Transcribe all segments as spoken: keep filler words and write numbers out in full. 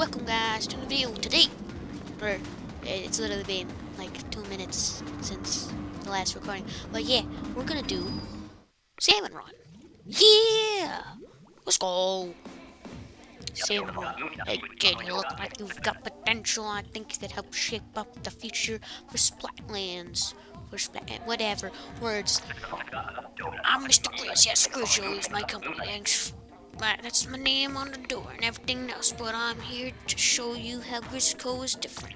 welcome guys to the video today. Or, it's literally been like two minutes since the last recording. But yeah, we're gonna do Salmon Run. Yeah! Let's go! Salmon Run. Hey kid, you look like you've got potential. I think that helps shape up the future for Splatlands. Or Splat- whatever. Words. I'm Mister Grizz. Yes, Grizzco is my company. Thanks. That's my name on the door and everything else, but I'm here to show you how Grizzco is different.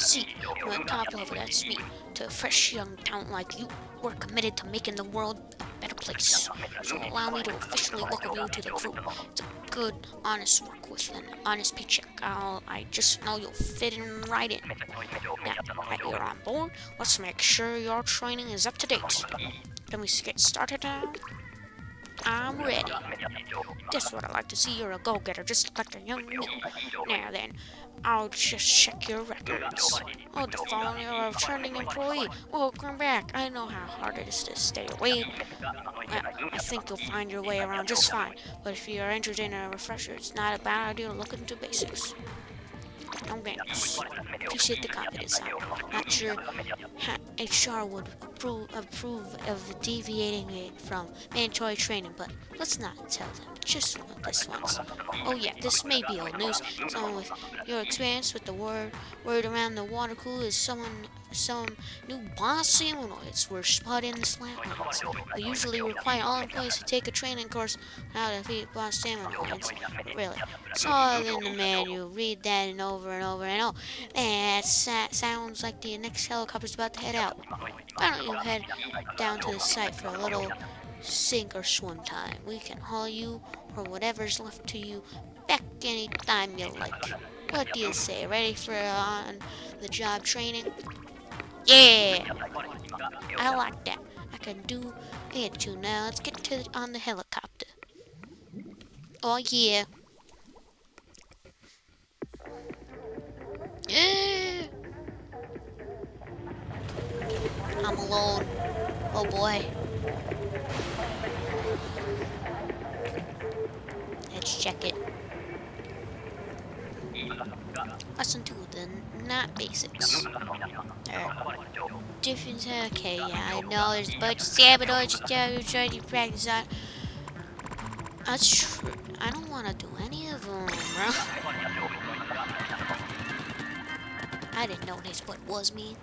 See, we're on top level, that's me. To a fresh young talent like you, we're committed to making the world a better place. So allow me to officially welcome you to the crew. It's a good, honest work with an honest paycheck. I'll, I just know you'll fit in right in. Now that you're on board, let's make sure your training is up to date. Can we get started now? I'm ready. That's what I like to see. You're a go-getter, just like a young me. Now then, I'll just check your records. Oh, the following you're a returning employee. Welcome back. I know how hard it is to stay away. Well, I think you'll find your way around just fine. But if you're interested in a refresher, it's not a bad idea to look into basics. No games. Appreciate the confidence. I'm not sure H R would approve, approve of deviating it from mandatory training, but let's not tell them just what this one's. Oh yeah, this may be old news. Someone with your experience with the word word around the water cooler is someone some new boss Salmonids were spotted in the Splatlands. We usually require all employees to take a training course on how to defeat boss Salmonids. Really, it's all in the manual. Read that and over and over and over. That uh, sounds like the next helicopter's about to head out. Why don't you head down to the site for a little sink or swim time? We can haul you or whatever's left to you back any time you like. What do you say? Ready for uh, on the job training? Yeah, I like that. I can do it too. Now let's get to the, on the helicopter. Oh yeah. Yeah. I'm alone. Oh boy. Let's check it. Lesson two, the not basics. Right. Difference, okay, yeah, I know there's a bunch of Salmonids out there you're trying to practice on. That's true. I don't want to do any of them, bro. I didn't notice what was mean.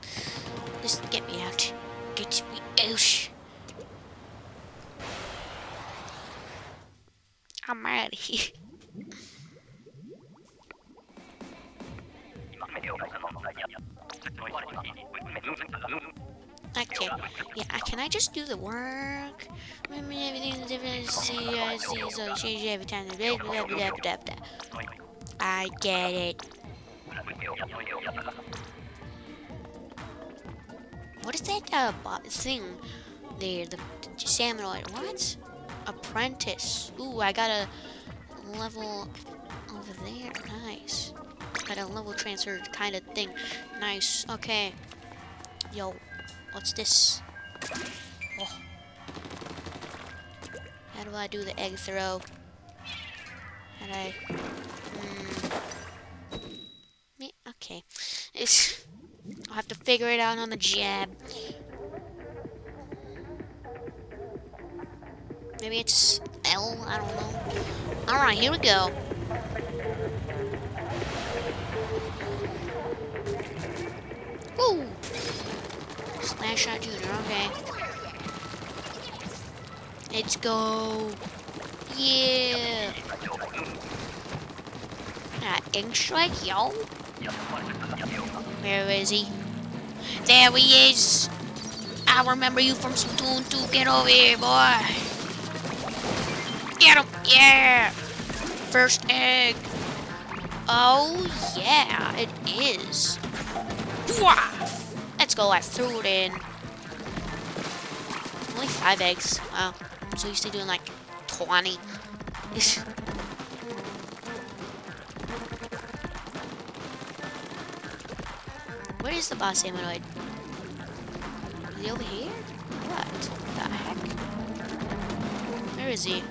Just get me out. Get me out. I'm out of here. Okay. Yeah, can I just do the work? Remember everything's different. See, I see, so you change every time. I get it. What is that uh, thing there? The, the Salmonid. What? Apprentice. Ooh, I got a level over there. Nice. Got a level transfer kind of thing. Nice. Okay. Yo, what's this? Oh. How do I do the egg throw? How do I? Mm. Yeah, okay. It's. I'll have to figure it out on the jab. Maybe it's L, I don't know. Alright, here we go. Woo! Slash out Junior, okay. Let's go. Yeah! Alright, Ink Strike, yo! Where is he? There he is! I remember you from Splatoon two, get over here, boy! Get him! Yeah! First egg! Oh, yeah, it is. Let's go, I threw it in. Only five eggs. Wow. I'm so used to doing like twenty. Where is the boss Aminoid? Is he over here? What the heck? Where is he?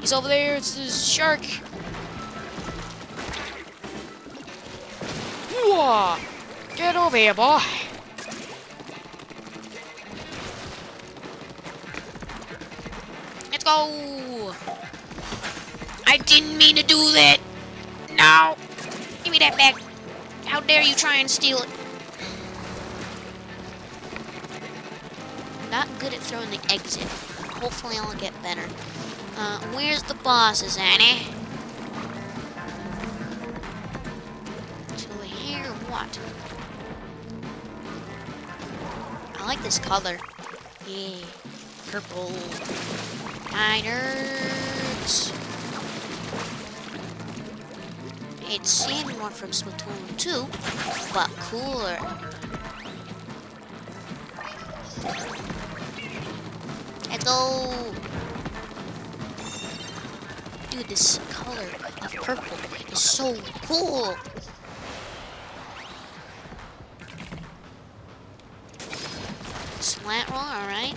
He's over there, it's this shark. you are! Get over here, boy! Let's go! I didn't mean to do that! No! Give me that back! How dare you try and steal it! Not good at throwing the exit. Hopefully I'll get better. Uh, where's the bosses, Annie? So we're here, what? I like this color. Yeah, purple. Diners. It's same one from Splatoon two, but cooler. Let's go! Dude, this color of purple is so cool! Slant roll, alright.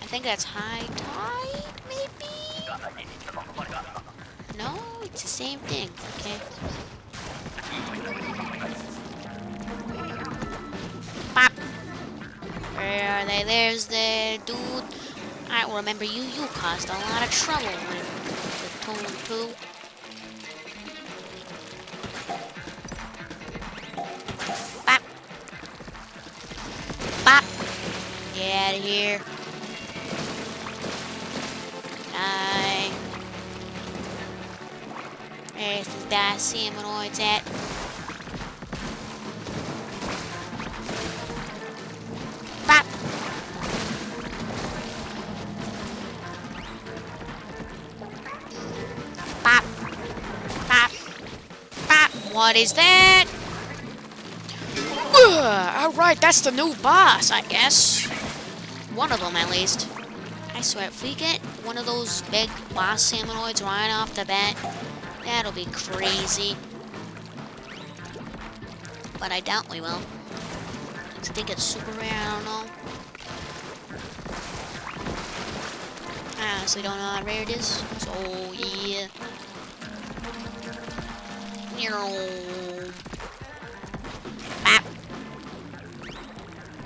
I think that's high tide, maybe? No, it's the same thing, okay. Pop! Where are they? There's the dude. Alright, well, remember you, you caused a lot of trouble when Splatoon two. Bop! Bop! Get out of here. Die. There's the die Saminoid's at. What is that? Alright, that's the new boss, I guess. One of them, at least. I swear, if we get one of those big boss Salmonoids right off the bat, that'll be crazy. But I doubt we will. I think it's super rare, I don't know. I honestly don't know how rare it is, so yeah. Bop.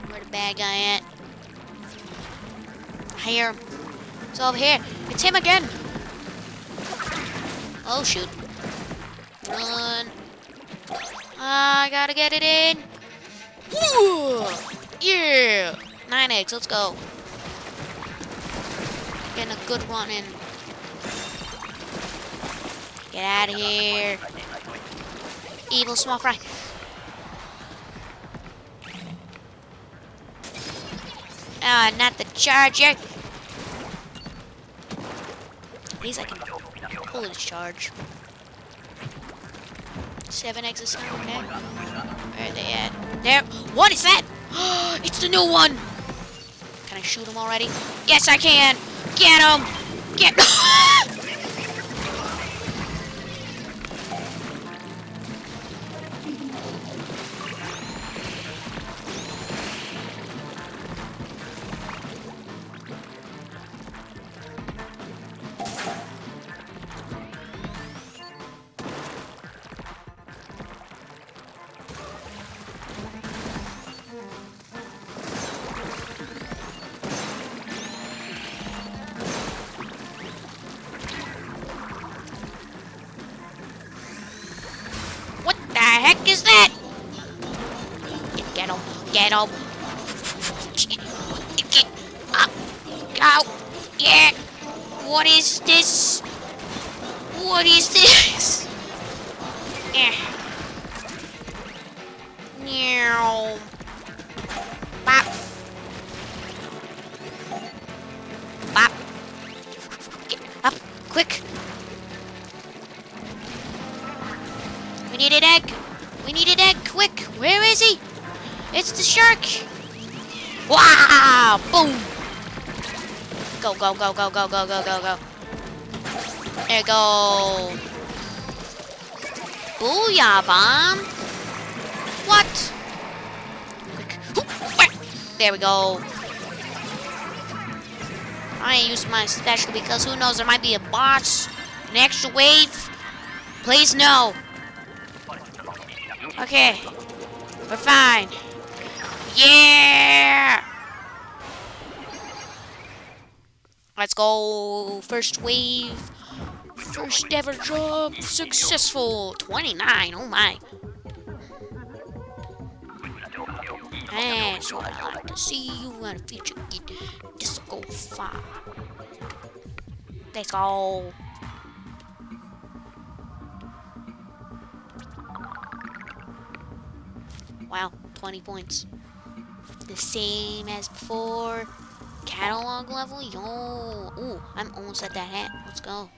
Where the bad guy at? I hear him. It's over here. It's him again. Oh shoot. Run. I gotta get it in. Woo! Yeah. Nine eggs. Let's go. Getting a good run in. Get out of here. Evil small fry. Ah, oh, not the charger. At least I can pull his charge. Seven eggs, okay. Where are they at? There. What is that? It's the new one. Can I shoot him already? Yes, I can. Get him. Get. Is that? Get him! Get him! Get up! Go! Yeah! What is this? What is this? Yeah! Meow! Bop! Bop! Get up! Quick! We need an egg! We need an egg, quick! Where is he? It's the shark! Wow! Boom! Go, go, go, go, go, go, go, go, go. There you go! Booyah bomb! What? Quick! There we go. I used my special because who knows, there might be a boss. An extra wave. Please no! Okay. We're fine. Yeah! Let's go. First wave. First ever job. Successful. twenty-nine. Oh my. That's what I like to see. You in the future get Disco five. Let's go. Wow. twenty points. The same as before. Catalog level? Yo! Ooh, I'm almost at that hat. Let's go.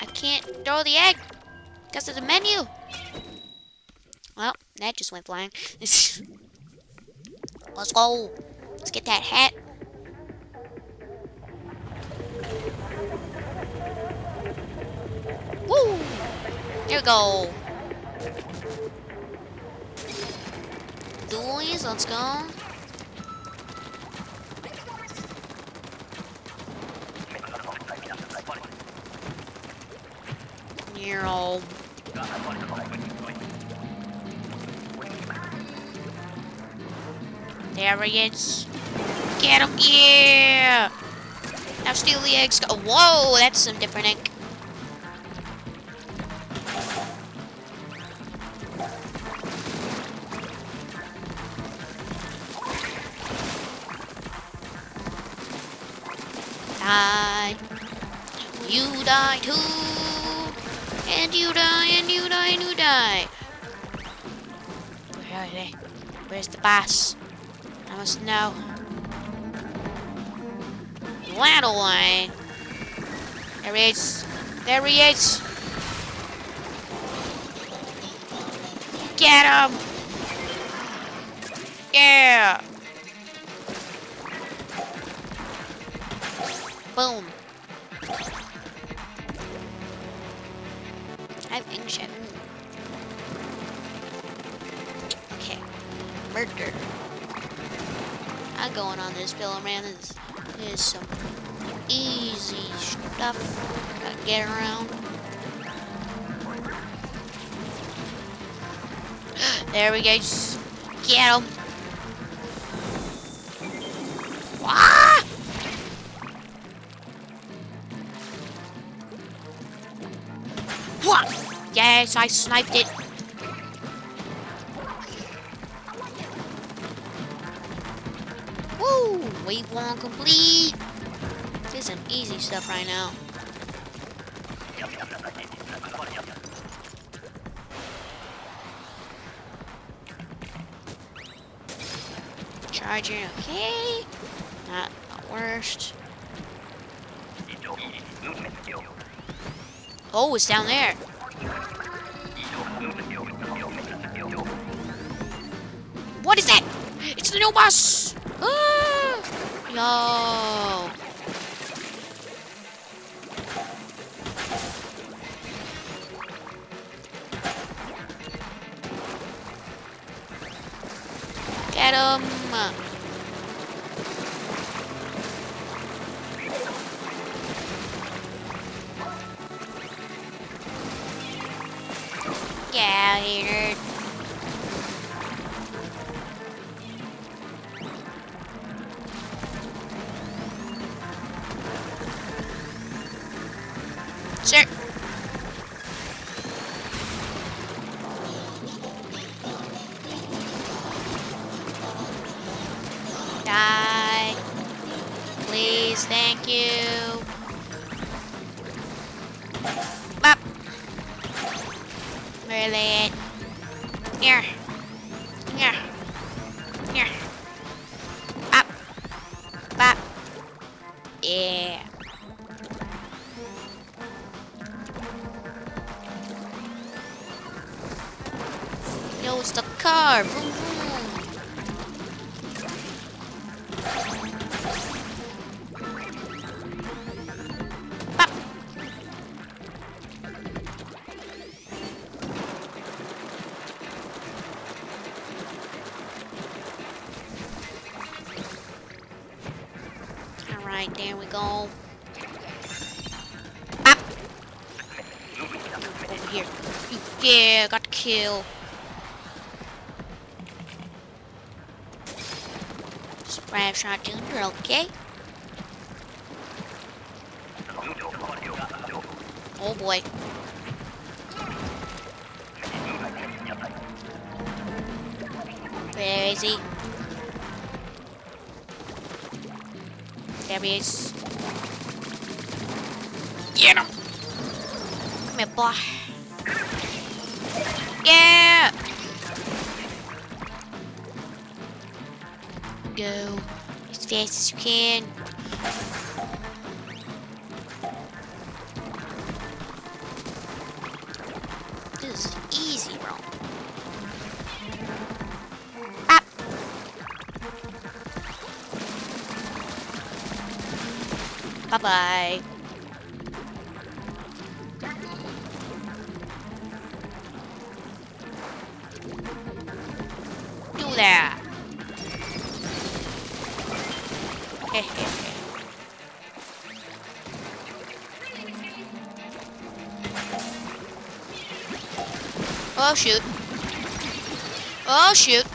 I can't throw the egg because of the menu. Well, that just went flying. Let's go. Let's get that hat. Woo! Here we go. Dualies, let's go. You're old. There he is. Get him, yeah! Now steal the eggs. Oh, whoa, that's some different egg. You die too, and you die, and you die, and you die. Where are they? Where's the boss? I must know. That away. There he is. There he is. Get him! Yeah. Boom. I'm ancient. Okay. Murder. I'm going on this pillow, man. This is some easy stuff. Gotta get around. There we go. Just get him. Yes, I sniped it. Woo! Wave one complete. This is some easy stuff right now. Charger, okay. Not the worst. Oh, it's down there. What is that? It's the new boss! Ah! Yo! Get him! Yeah, here. Sure. Die. Please, thank you. Bop. Really? Here. Here. Here. Bop. Bop. Yeah. The car. Vroom, vroom. Pop. All right, there we go. here. Yeah, got kill. Spray shot junior, okay. Oh boy. Where is he? There he is. Get him! Come here, boy. Yeah! Go as fast as you can. This is easy, bro. Pop! Bye-bye. There. Oh shoot. Oh shoot.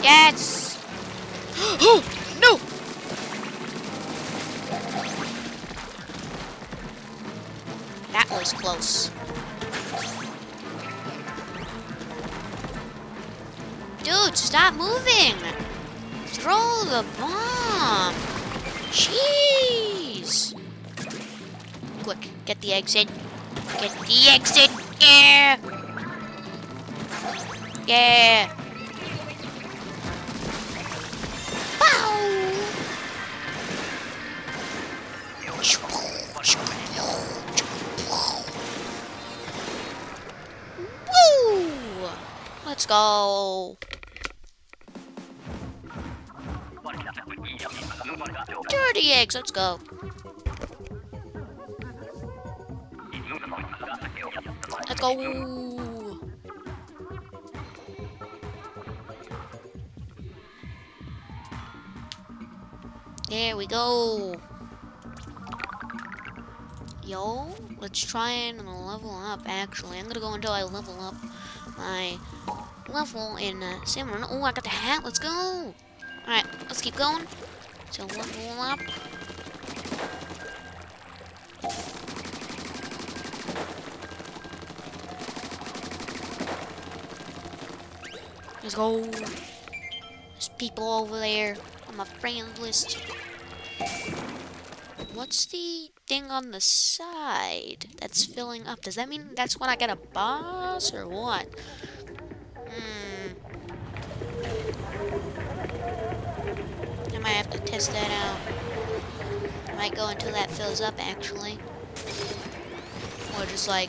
Yes. Oh no. That was close. Dude, stop moving! Throw the bomb! Jeez! Quick, get the exit! Get the exit! Yeah! Yeah! Woo! Let's go! Dirty eggs, let's go. Let's go. There we go. Yo, let's try and level up, actually. I'm gonna go until I level up my level in uh, Salmon Run. Oh, I got the hat, let's go. Alright, let's keep going. So level up. Let's go. There's people over there on my friend list. What's the thing on the side that's filling up? Does that mean that's when I get a boss or what? I might have to test that out. I might go until that fills up, actually. Or just, like,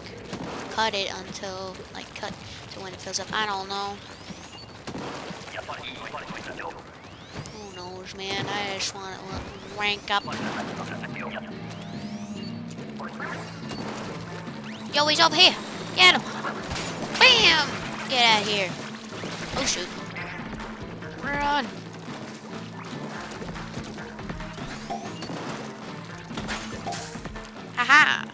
cut it until, like, cut to when it fills up. I don't know. Who knows, man? I just want to rank up. Yo, he's over here! Get him! Bam! Get out of here. Oh, shoot. Run! Aha!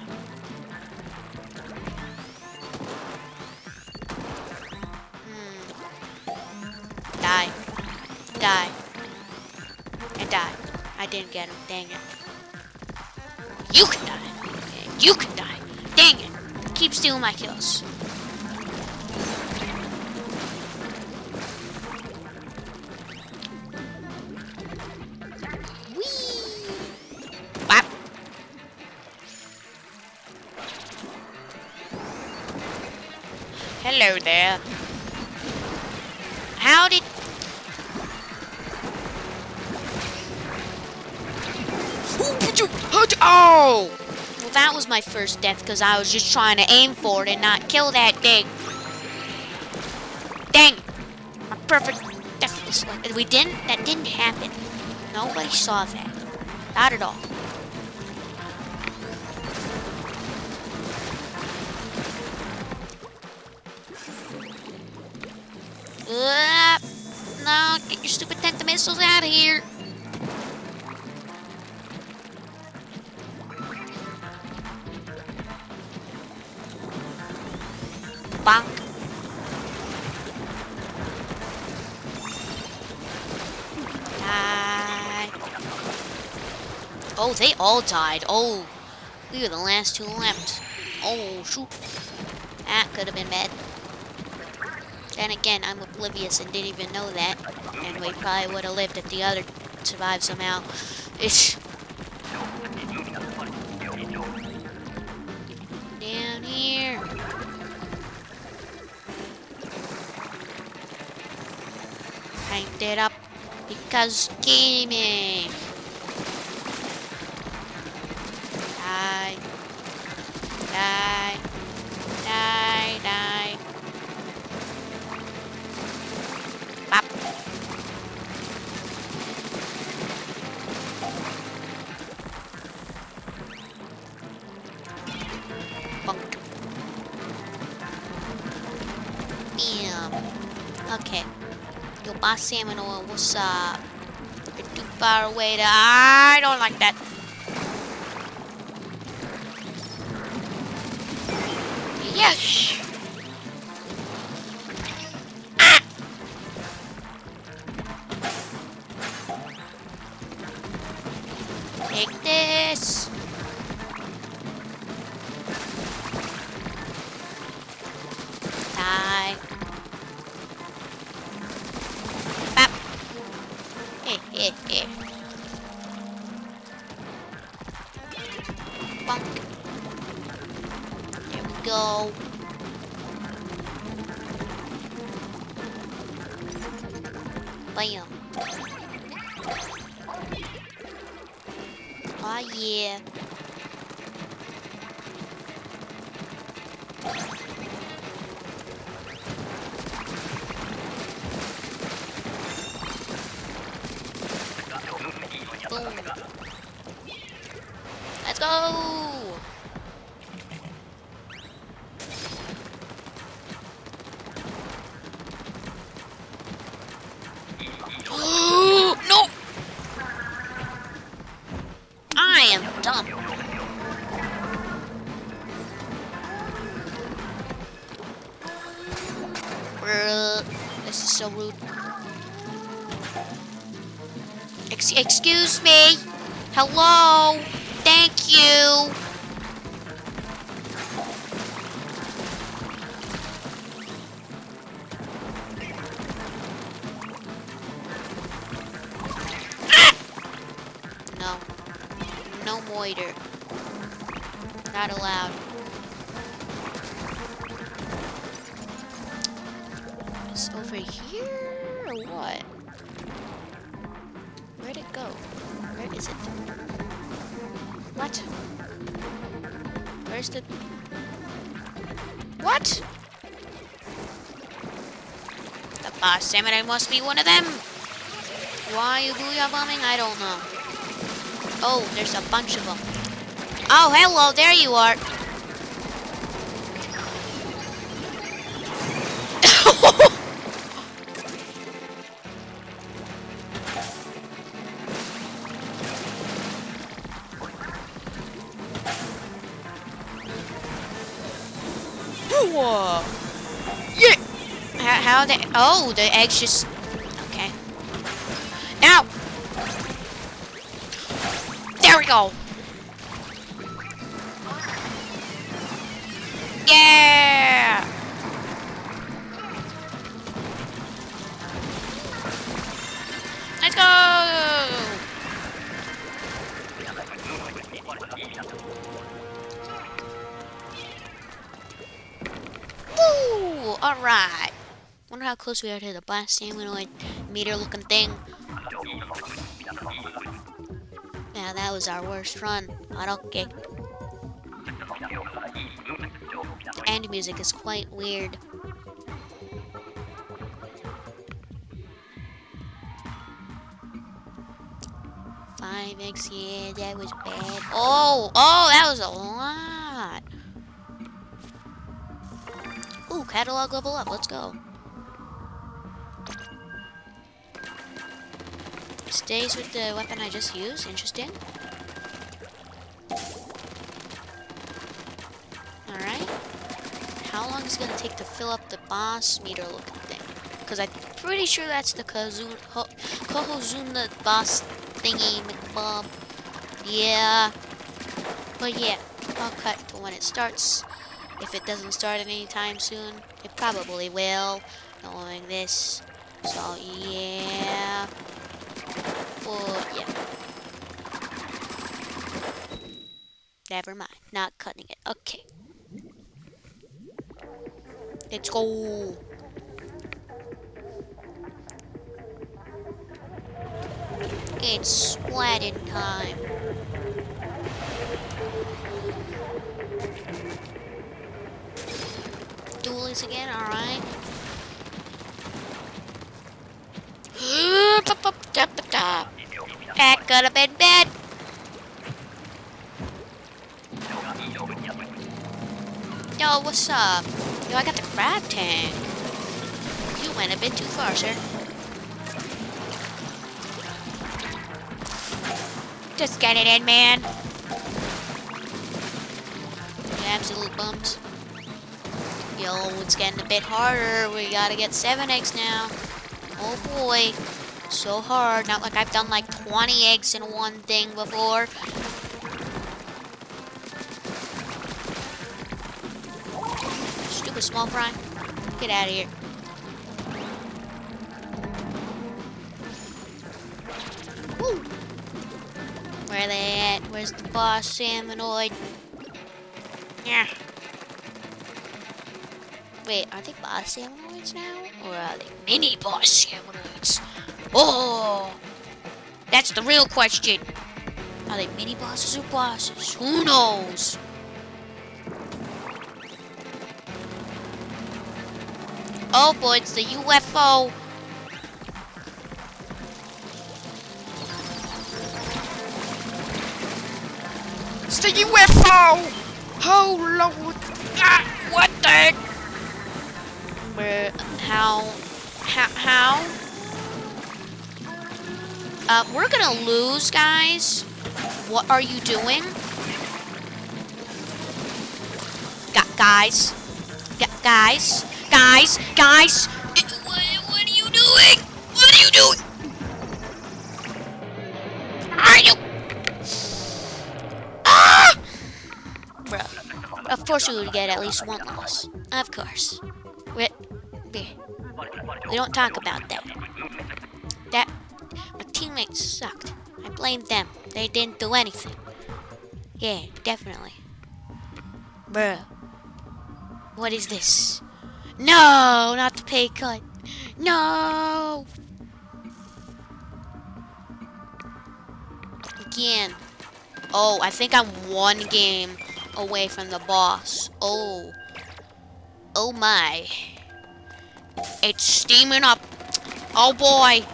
Hmm. Die. Die. And die. I didn't get him. Dang it. You can die. You can die. Dang it. Keep stealing my kills. Hello there. How did... Oh! Well, that was my first death because I was just trying to aim for it and not kill that thing. Dang! My perfect death was like... We didn't... That didn't happen. Nobody saw that. Not at all. Uh, no, get your stupid tent missiles out of here. Oh, they all died. Oh, we were the last two left. Oh, shoot. That could have been bad. Then again, I'm oblivious and didn't even know that. And we probably would have lived if the other survived somehow. It's down here. Paint it up because gaming. Die. Die. Die. Die. Bop. Bonk. Bam. Okay. Yo, boss Salmonid, what's up? You're too far away to... I don't like that. Yes! Ah! Take this! Die! Bap! Eh, eh, eh! Bonk! Go. Bam. Oh yeah. Boom. Let's go. This is so rude. Ex excuse me. Hello. Thank you. Ah! No. No moiter. Not allowed. Over here or what? Where'd it go? Where is it? What? Where's the... What? The boss Salmonid must be one of them. Why are you booyah bombing? I don't know. Oh, there's a bunch of them. Oh, hello, there you are. Whoa. Yeah. How, how they? Oh, the eggs just. Okay. Now. There we go. Yeah. Let's go. Alright. Wonder how close we are to the blast Salmonid meter looking thing. Yeah, that was our worst run. But okay. The end music is quite weird. Five eggs, yeah, that was bad. Oh, oh, that was a lot. Ooh, catalog level up, let's go. Stays with the weapon I just used, interesting. Alright. How long is it gonna take to fill up the boss meter looking thing? Because I'm pretty sure that's the Kohozuna boss thingy McBob Yeah. But yeah, I'll cut for when it starts. If it doesn't start anytime soon, it probably will, knowing this. So yeah. But yeah. Never mind. Not cutting it. Okay. Let's go. It's splatting time. Duelies again, alright. That could have been bad. Yo, what's up? Yo, I got the crab tank. You went a bit too far, sir. Just get it in, man. You absolute bums. Yo, it's getting a bit harder. We gotta get seven eggs now. Oh boy. So hard. Not like I've done like twenty eggs in one thing before. Stupid small fry. Get out of here. Woo! Where are they at? Where's the boss, Salmonid? Yeah. Wait, are they boss Salmonids now? Or are they mini boss Salmonids? Oh! That's the real question. Are they mini bosses or bosses? Who knows? Oh boy, it's the U F O! It's the U F O! Oh Lord! Ah, what the heck? Where? How? How? How? Uh, we're gonna lose, guys. What are you doing? Got guys. Got guys. Guys. Guys. It, what, what are you doing? What are you doing? Are you? Bro, of course we would get at least one loss. Of course. We, we don't talk about that. That, my teammates sucked. I blamed them. They didn't do anything. Yeah, definitely. Bro, what is this? No, not the pay cut. No. Again. Oh, I think I'm one game away from the boss. Oh. Oh my. It's steaming up. Oh boy.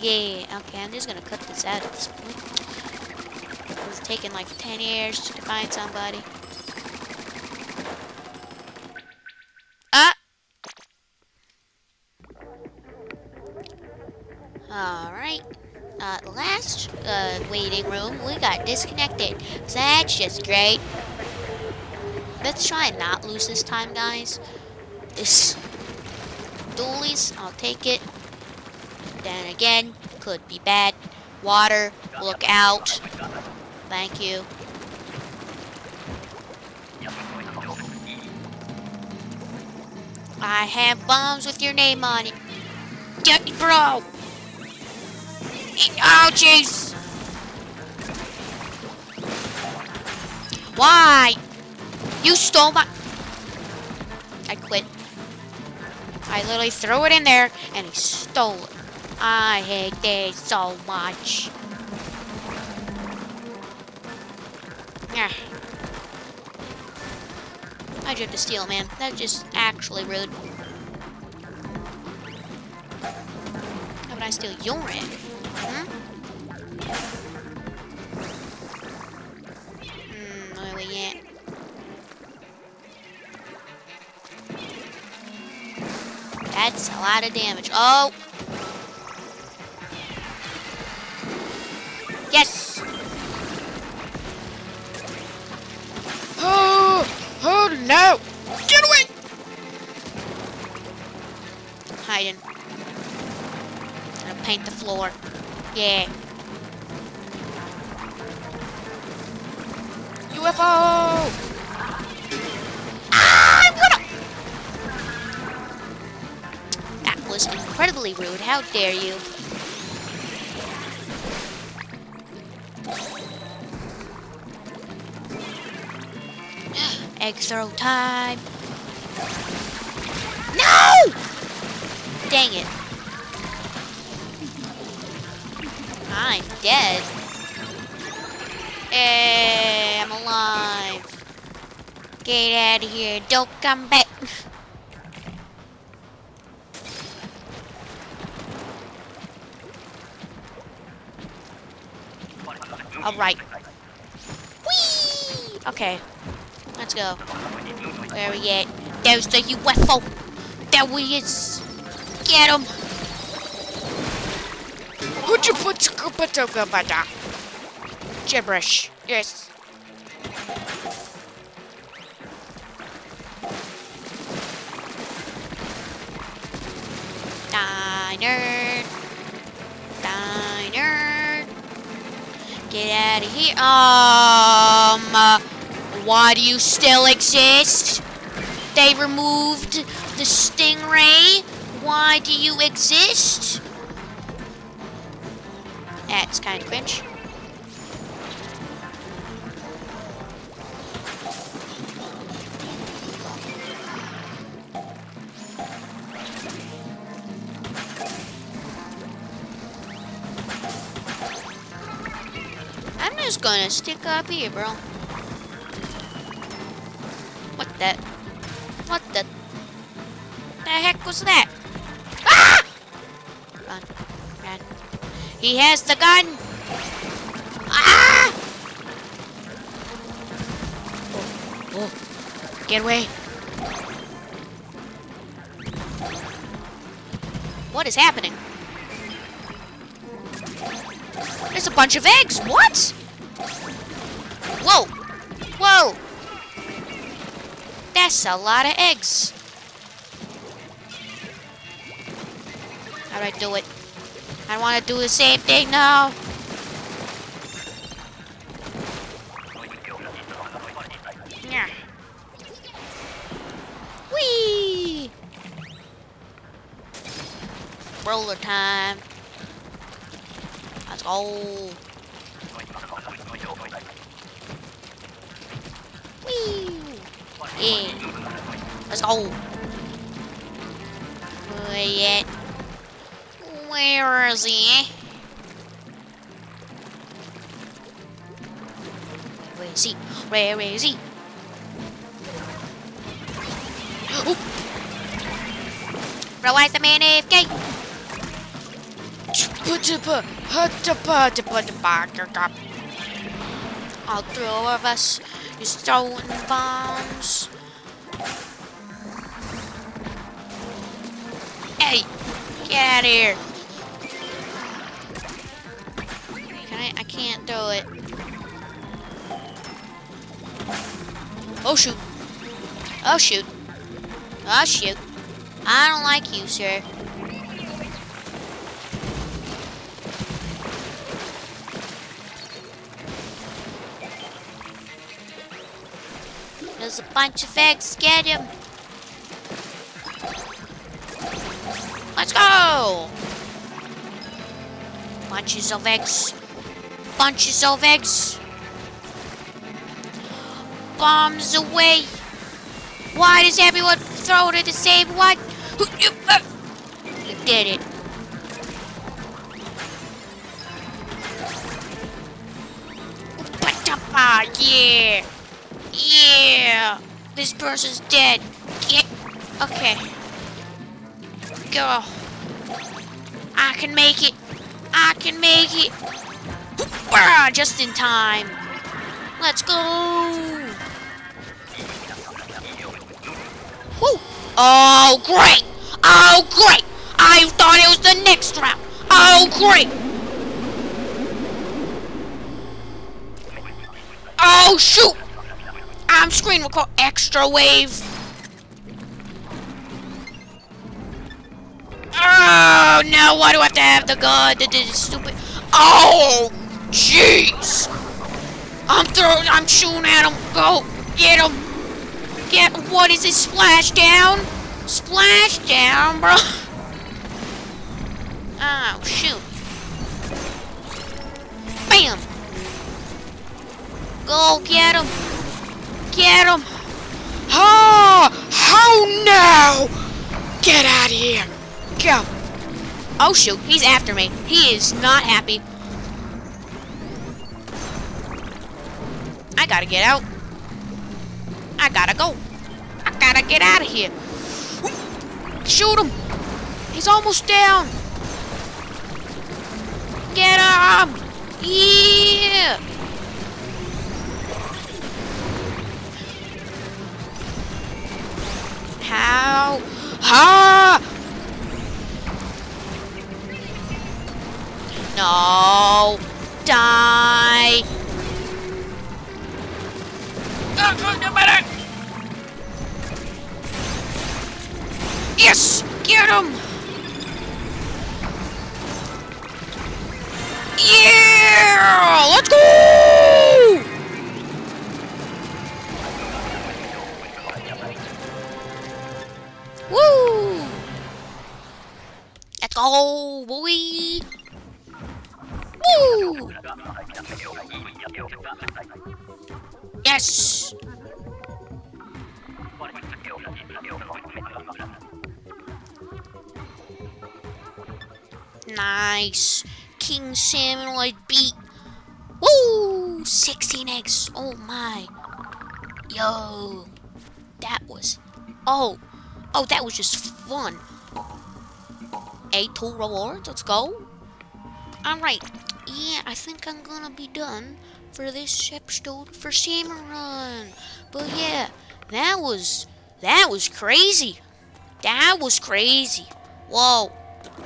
Yeah, okay, I'm just gonna cut this out at this point. It's taking like ten years to find somebody. Alright, uh, last uh, waiting room, we got disconnected. So that's just great. Let's try and not lose this time, guys. This dualies, I'll take it. Then again, could be bad. Water, look out. Thank you. I have bombs with your name on it. Get me, bro! Oh, jeez! Why? You stole my... I quit. I literally threw it in there, and he stole it. I hate this so much. Yeah. I dripped a steal, man. That's just actually rude. How would I steal your egg? Hmm? Hmm, where we at? That's a lot of damage. Oh! Yes! Oh! Yeah. U F O! Ah, I'm gonna... That was incredibly rude. How dare you? Egg throw time. No! Dang it. I'm dead. Hey, I'm alive. Get out of here. Don't come back. Alright. Whee! Okay. Let's go. Where are we at? There's the U F O. There we is. Get him. Gibberish. Yes. Diner. Diner. Get out of here. Um. Uh, why do you still exist? They removed the stingray. Why do you exist? That's kind of cringe. I'm just gonna stick up here, bro. What the? What the? The heck was that? Ah! Run, run. He has the gun! Ah! Oh, oh. Get away! What is happening? There's a bunch of eggs! What? Whoa! Whoa! That's a lot of eggs! Alright, do it. I want to do the same thing now. Yeah. Whee! Roller time. Let's go. Whee! Yeah. Let's go. Where yet? Where is he? Where is he? Where is he? Ooh. Bro, why is the man A F K? All three of us is throwing bombs. Hey, get out of here. I can't throw it. Oh shoot. Oh shoot. Oh shoot. I don't like you, sir. There's a bunch of eggs. Get him. Let's go. Bunches of eggs. Bunches of eggs. Bombs away. Why does everyone throw it at the same one? You did it. Yeah. Yeah. This person's dead. Get. Okay. Go. I can make it. I can make it. Just in time. Let's go. Woo. Oh, great. Oh, great. I thought it was the next round. Oh, great. Oh, shoot. I'm screen record extra wave. Oh, no. Why do I have to have the gun? This is stupid. Oh, jeez! I'm throwing. I'm shooting at him. Go get him. Get. What is it? Splashdown? Splashdown, bro. Oh shoot! Bam! Go get him. Get him. Oh! Oh no! Get out of here. Go. Oh shoot! He's after me. He is not happy. I gotta get out. I gotta go. I gotta get out of here. Shoot him. He's almost down. Get him. Yeah. How? Ha! No. Die. Yes! Get him! Yeah! Let's go! Woo! Let's go, boy! Woo! Yes! Nice. King Saminoid beat. Woo! sixteen X. Oh my. Yo. That was. Oh. Oh, that was just fun. eight two rewards. Let's go. Alright. Yeah, I think I'm gonna be done for this episode for Salmon Run. But yeah. That was. That was crazy. That was crazy. Whoa.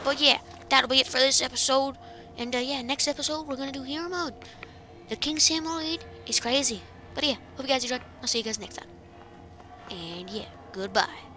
But yeah. That'll be it for this episode, and uh, yeah, next episode we're gonna do hero mode. The King Saminoid is crazy, but yeah, hope you guys enjoyed. I'll see you guys next time, and yeah, goodbye.